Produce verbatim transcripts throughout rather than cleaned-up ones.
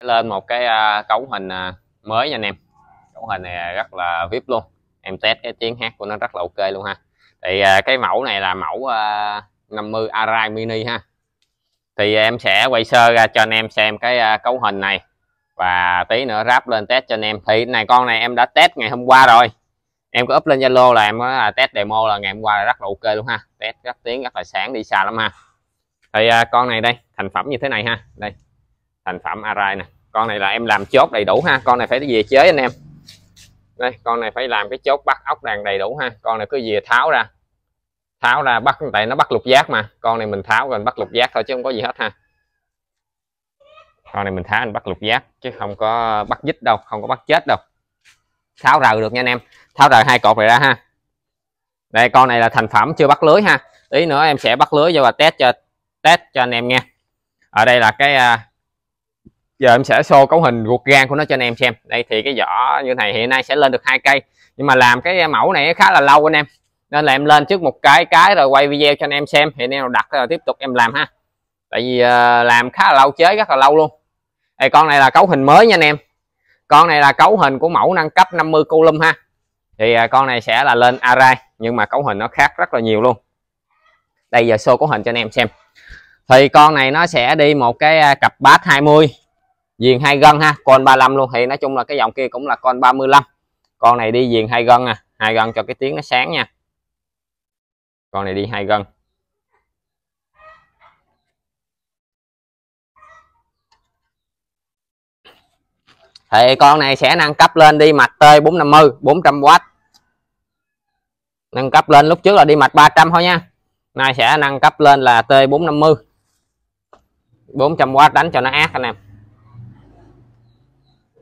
Lên một cái cấu hình mới nha anh em. Cấu hình này rất là vê i pê luôn. Em test cái tiếng hát của nó rất là ok luôn ha. Thì cái mẫu này là mẫu năm mươi Array Mini ha. Thì em sẽ quay sơ ra cho anh em xem cái cấu hình này, và tí nữa ráp lên test cho anh em. Thì này, con này em đã test ngày hôm qua rồi. Em có up lên Zalo là em có test demo là ngày hôm qua là rất là ok luôn ha. Test rất tiếng rất là sáng, đi xa lắm ha. Thì con này đây, thành phẩm như thế này ha. Đây, thành phẩm Array nè. Con này là em làm chốt đầy đủ ha. Con này phải về chế anh em. Đây, con này phải làm cái chốt bắt ốc đàn đầy đủ ha. Con này cứ về tháo ra. Tháo ra bắt, tại nó bắt lục giác mà. Con này mình tháo rồi mình bắt lục giác thôi chứ không có gì hết ha. Con này mình tháo mình bắt lục giác chứ không có bắt dít đâu, không có bắt chết đâu. Tháo rời được nha anh em. Tháo rời hai cột này ra ha. Đây, con này là thành phẩm chưa bắt lưới ha. Tí nữa em sẽ bắt lưới vô và test cho test cho anh em nha. Ở đây là cái, giờ em sẽ show cấu hình ruột gan của nó cho anh em xem. Đây thì cái vỏ như này hiện nay sẽ lên được hai cây, nhưng mà làm cái mẫu này khá là lâu anh em, nên là em lên trước một cái cái rồi quay video cho anh em xem. Hiện nay đặt rồi tiếp tục em làm ha, tại vì làm khá là lâu, chế rất là lâu luôn. Đây, con này là cấu hình mới nha anh em. Con này là cấu hình của mẫu nâng cấp năm mươi column ha. Thì con này sẽ là lên Array, nhưng mà cấu hình nó khác rất là nhiều luôn. Đây, giờ show cấu hình cho anh em xem. Thì con này nó sẽ đi một cái cặp bass hai mươi viền hai gân ha, con ba mươi lăm luôn. Thì nói chung là cái dòng kia cũng là con ba mươi lăm. Con này đi viền hai gân nè, hai gân cho cái tiếng nó sáng nha. Con này đi hai gân. Thì con này sẽ nâng cấp lên đi mạch T bốn trăm năm mươi, bốn trăm oát. Nâng cấp lên, lúc trước là đi mạch ba trăm thôi nha. Nay sẽ nâng cấp lên là T bốn trăm năm mươi, bốn trăm oát đánh cho nó ác anh em.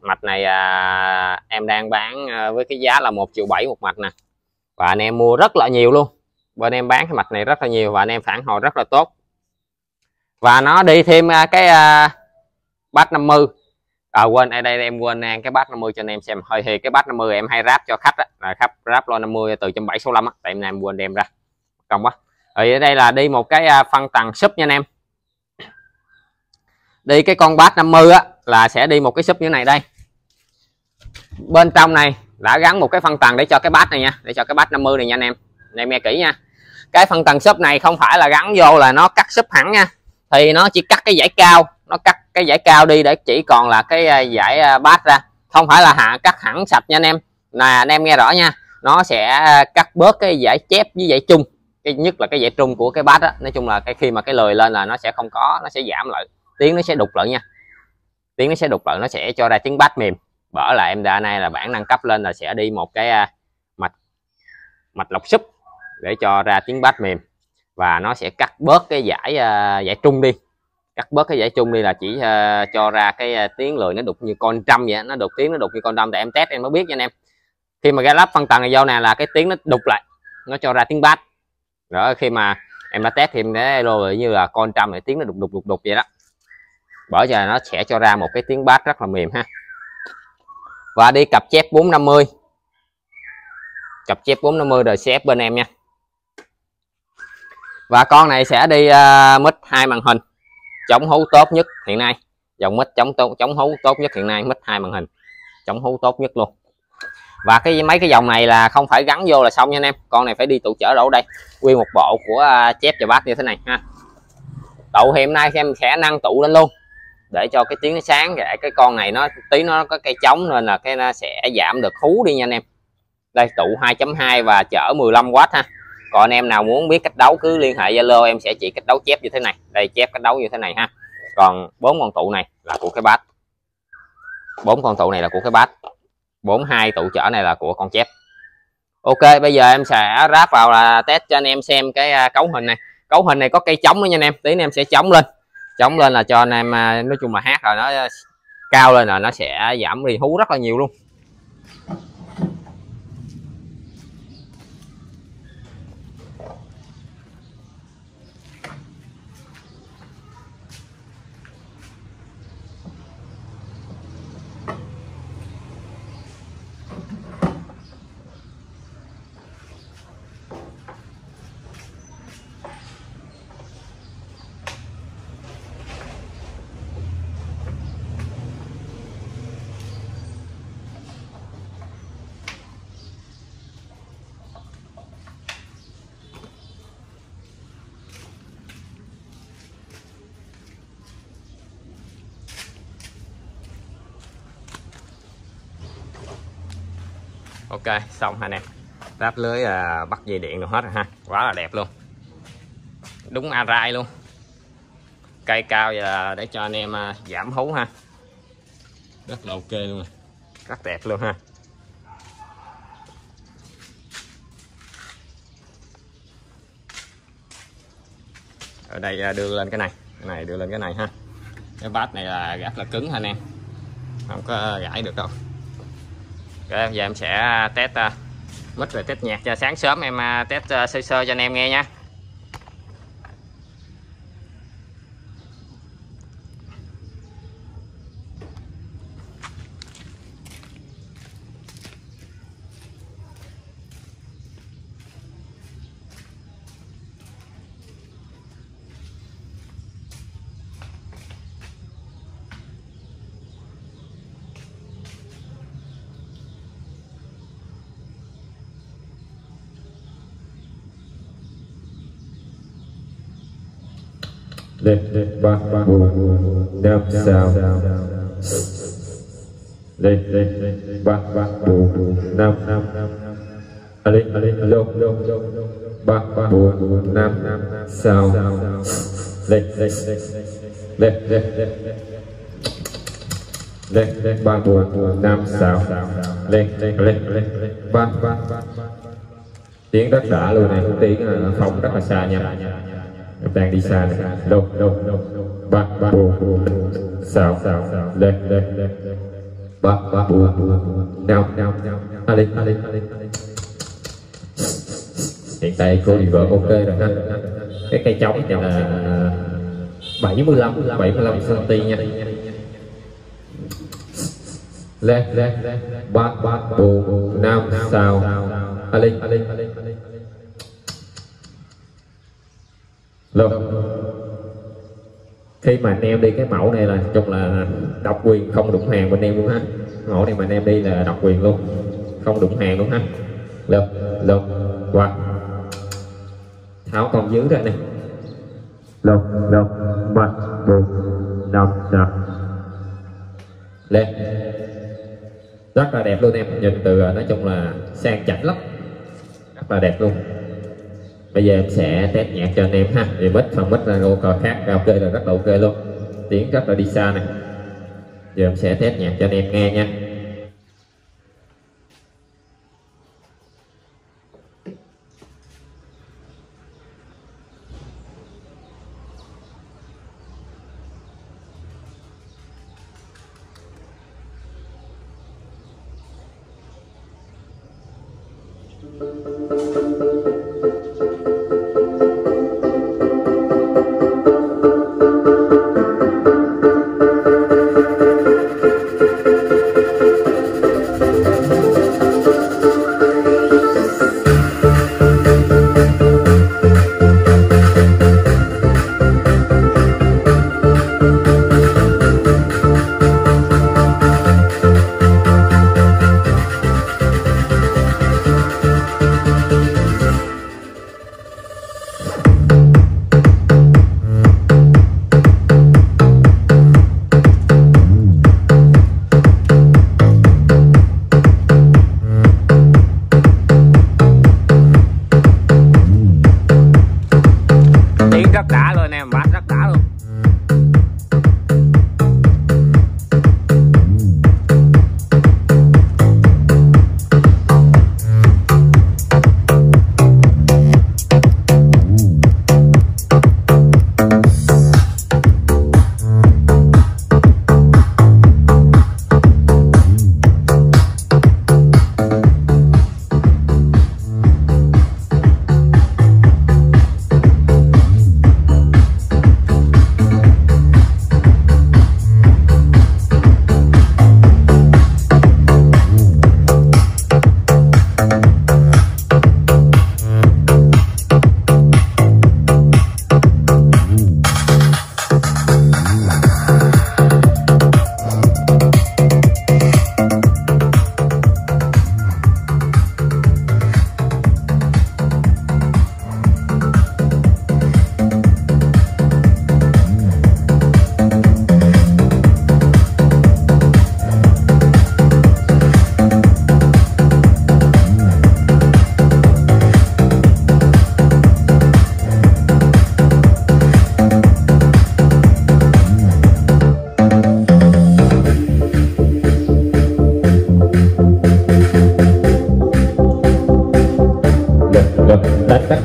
Mạch này à, em đang bán với cái giá là một triệu bảy một mạch nè, và anh em mua rất là nhiều luôn. Bên em bán cái mạch này rất là nhiều và anh em phản hồi rất là tốt. Và nó đi thêm cái à, bass năm mươi. À quên, ở đây em quên cái bass năm mươi cho anh em xem. Hơi thì cái bass năm mươi em hay ráp cho khách á, là khách ráp lo năm mươi từ một bảy sáu lăm á, tại em quên đem ra. Công quá. Ở đây là đi một cái phân tầng sub nha anh em. Đi cái con bass năm mươi á là sẽ đi một cái sub như này đây. Bên trong này đã gắn một cái phân tầng để cho cái bass này nha, để cho cái bass năm mươi này nha anh em. Anh em nghe kỹ nha. Cái phân tầng sub này không phải là gắn vô là nó cắt sub hẳn nha. Thì nó chỉ cắt cái dải cao, nó cắt cái dải cao đi để chỉ còn là cái dải bass ra, không phải là hạ cắt hẳn sạch nha anh em. Nè, anh em nghe rõ nha. Nó sẽ cắt bớt cái dải chép với dải trung, cái nhất là cái dải trung của cái bass á. Nói chung là cái khi mà cái lười lên là nó sẽ không có, nó sẽ giảm lại, tiếng nó sẽ đục lại nha. Tiếng nó sẽ đục lại, nó sẽ cho ra tiếng bass mềm. Bởi là em đã nay là bản nâng cấp lên là sẽ đi một cái mạch mạch lọc sub để cho ra tiếng bass mềm, và nó sẽ cắt bớt cái giải giải trung đi, cắt bớt cái giải trung đi là chỉ cho ra cái tiếng lười nó đục như con trăm vậy, nó đục tiếng nó đục như con trăm. Để em test em mới biết nha anh em. Khi mà ra lắp phân tầng này vô nè là cái tiếng nó đục lại, nó cho ra tiếng bass. Rồi khi mà em đã test thì em để rồi như là con trăm này tiếng nó đục đục đục đục vậy đó. Bởi giờ nó sẽ cho ra một cái tiếng bass rất là mềm ha. Và đi cặp chép bốn trăm năm mươi, cặp chép bốn trăm năm mươi rờ xê ép bên em nha. Và con này sẽ đi uh, mic hai màn hình chống hú tốt nhất hiện nay, dòng mic chống chống hú tốt nhất hiện nay, mic hai màn hình chống hú tốt nhất luôn. Và cái mấy cái dòng này là không phải gắn vô là xong nha anh em. Con này phải đi tụ chở đổ đây, nguyên một bộ của uh, chép và bass như thế này ha. Tụ hiện nay em sẽ nâng tụ lên luôn để cho cái tiếng nó sáng, để cái con này nó tí nó có cây trống nên là cái nó sẽ giảm được hú đi nha anh em. Đây, tụ hai chấm hai và chở mười lăm oát ha. Còn anh em nào muốn biết cách đấu cứ liên hệ Zalo, em sẽ chỉ cách đấu chép như thế này. Đây, chép cách đấu như thế này ha. Còn bốn con tụ này là của cái bass. Bốn con tụ này là của cái bass. bốn hai tụ chở này là của con chép. Ok, bây giờ em sẽ ráp vào là test cho anh em xem cái cấu hình này. Cấu hình này có cây trống đó nha anh em. Tí nữa em sẽ trống lên. Trống lên là cho anh em, nói chung là hát rồi nó cao lên là nó sẽ giảm đi hú rất là nhiều luôn. Ok xong hả nè, ráp lưới à, bắt dây điện được hết rồi ha, quá là đẹp luôn, đúng Array luôn. Cây cao vậy là để cho anh em à, giảm hú ha, rất là ok luôn, rất đẹp luôn ha. Ở đây à, đưa lên cái này, cái này đưa lên cái này ha. Cái bát này là rất là cứng ha anh em, không có gãi được đâu. Rồi, giờ em sẽ test uh, mic rồi test nhạc cho sáng sớm em uh, test uh, sơ sơ cho anh em nghe nha. Đẹp đẹp ba ba đẹp sao đẹp đẹp ba ba năm năm ali ali lô lô ba ba năm sao đẹp đẹp đẹp đẹp đẹp đẹp ba năm sao đẹp đẹp đẹp ba ba tiếng rất đã luôn này, tiếng là phòng rất là xa nha. Em đang đi xa này, đâu đâu đâu ba ba sáu sáu đây đây ba ba nào nào ali ali ali. Hiện tại cô đi vợ ok rồi ha. Cái cây trống này là bảy mươi lăm bảy mươi lăm xăng ti mét nha. Lên lên ba ba nào sáu ali ali ali. Luôn. Khi mà anh em đi cái mẫu này là chung là độc quyền, không đụng hàng bên em luôn ha. Mẫu này mà anh em đi là độc quyền luôn, không đụng hàng luôn ha. Lượt lượt qua tháo con dưới ra nè, lượt lượt ba bốn năm sáu lên, rất là đẹp luôn em, nhìn từ nói chung là sang chảnh lắm, rất là đẹp luôn. Bây giờ em sẽ test nhạc cho anh em ha, thì mic phần mic là ô cò khác, ok là rất là ok luôn, tiếng rất là đi xa này. Giờ em sẽ test nhạc cho anh em nghe nha.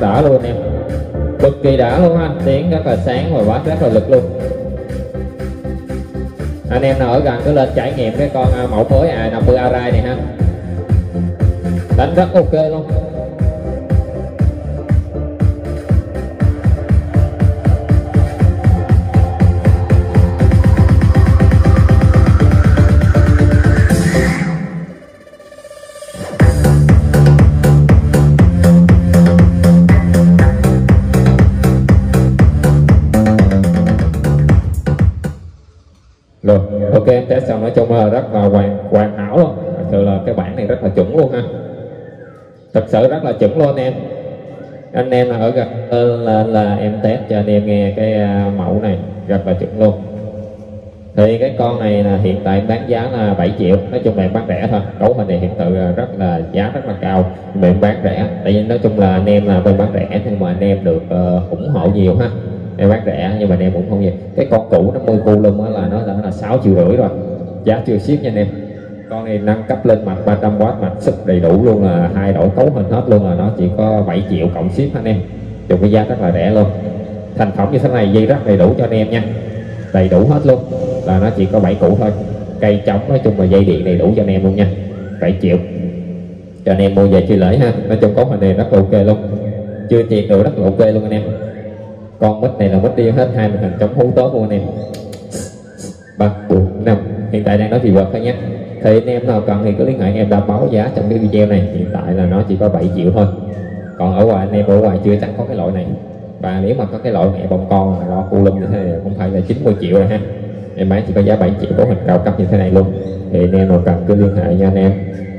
đỏ luôn em, cực kỳ đã luôn anh, tiếng rất là sáng và bass rất là lực luôn. Anh em nào ở gần cứ lên trải nghiệm cái con mẫu mới Loa Kéo Array này ha, đánh rất ok luôn. Được, ok em test xong nói chung là rất là hoàn hoàn hảo luôn. Thật sự là cái bản này rất là chuẩn luôn ha, thật sự rất là chuẩn luôn anh em. Anh em là ở gần là, là em test cho anh em nghe cái mẫu này rất là chuẩn luôn. Thì cái con này là hiện tại em bán giá là bảy triệu, nói chung là em bán rẻ thôi. Cấu hình này hiện tượng rất là giá rất là cao mà em bán rẻ, tại vì nói chung là anh em là bên bán rẻ nhưng mà anh em được uh, ủng hộ nhiều ha. Em bán rẻ nhưng mà em cũng không gì. Cái con cũ nó mười cu lum á là nó đã là sáu triệu rưỡi rồi, giá chưa ship nha anh em. Con này nâng cấp lên mặt ba trăm oát, mặt sức đầy đủ luôn, là hai độ cấu hình hết luôn, là nó chỉ có bảy triệu cộng ship anh em. Dùng cái giá rất là rẻ luôn. Thành phẩm như thế này dây rất đầy đủ cho anh em nha, đầy đủ hết luôn, là nó chỉ có bảy củ thôi. Cây trống nói chung là dây điện đầy đủ cho anh em luôn nha, bảy triệu cho anh em mua về chơi lễ ha. Nói chung cấu hình này rất là ok luôn, chưa tiệt được rất là ok luôn anh em. Con mic này là mic đi hết hai màn hình chống hú tốt luôn anh em, ba, bốn, năm. Hiện tại đang nói thì vật thôi nhé. Thì anh em nào cần thì cứ liên hệ em, đã báo giá trong cái video này. Hiện tại là nó chỉ có bảy triệu thôi. Còn ở ngoài anh em ở ngoài chưa chắc có cái loại này. Và nếu mà có cái loại mẹ bông con mà lo cu lum như thế này cũng phải là chín mươi triệu rồi ha. Em bán chỉ có giá bảy triệu, cấu hình cao cấp như thế này luôn. Thì anh em nào cần cứ liên hệ nha anh em.